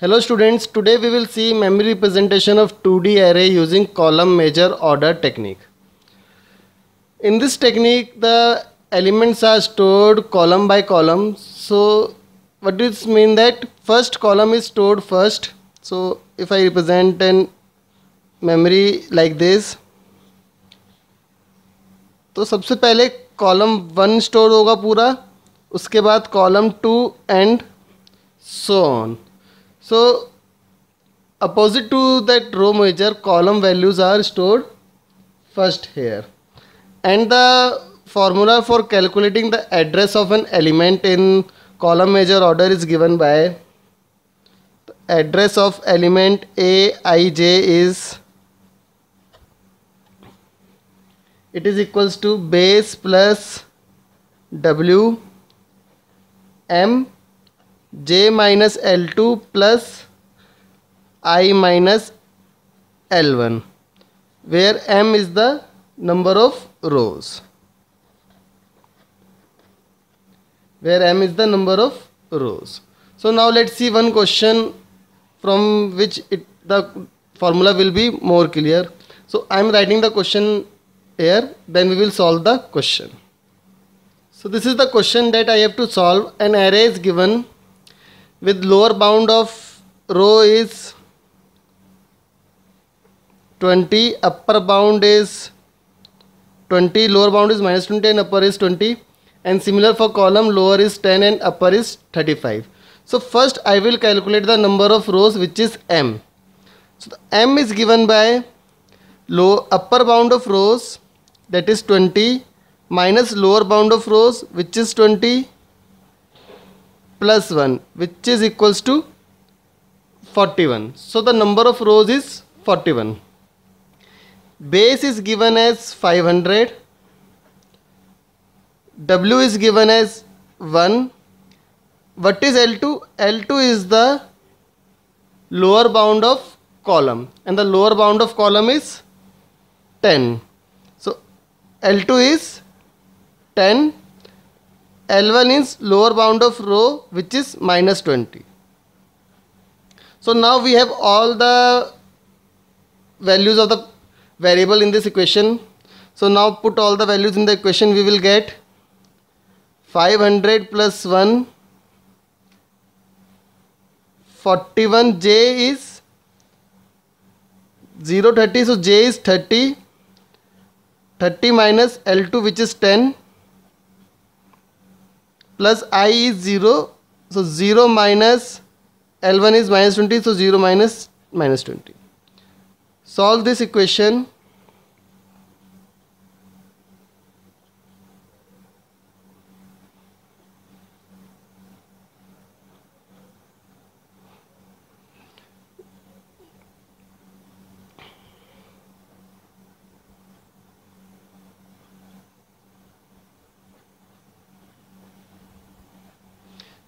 Hello students, today we will see memory representation of 2D array using column major order technique. In this technique the elements are stored column by column. So what does it mean that first column is stored first. So if I represent an memory like this, तो सबसे पहले column 1 store होगा पूरा, उसके बाद column 2 and so on. So opposite to that row major, column values are stored first here. And the formula for calculating the address of an element in column major order is given by the address of element aij is equals to base plus w m j minus L2 plus I minus L1, where m is the number of rows. So now let's see one question from which the formula will be more clear. So I am writing the question here, then we will solve the question. So this is the question that I have to solve. An array is given with lower bound of row is 20, upper bound is 20, lower bound is minus 20 and upper is 20, and similar for column, lower is 10 and upper is 35. So first I will calculate the number of rows, which is m. So the m is given by upper bound of rows, that is 20, minus lower bound of rows, which is 20, plus 1, which is equals to 41. So the number of rows is 41. Base is given as 500. W is given as 1. What is L2? L2 is the lower bound of column, and the lower bound of column is 10. So L2 is 10. L1 is lower bound of row, which is minus 20. So now we have all the values of the variable in this equation. So now put all the values in the equation, we will get 500 plus 1, 41, j is 0, 30, so j is 30, 30 minus L2, which is 10, plus I is 0, so 0 minus L1 is minus 20, so 0 minus minus 20. Solve this equation.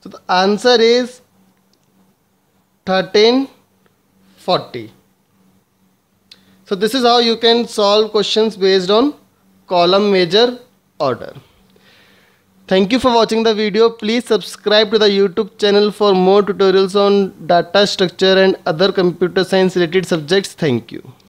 So the answer is 1340. So this is how you can solve questions based on column major order. Thank you for watching the video. Please subscribe to the YouTube channel for more tutorials on data structure and other computer science related subjects. Thank you.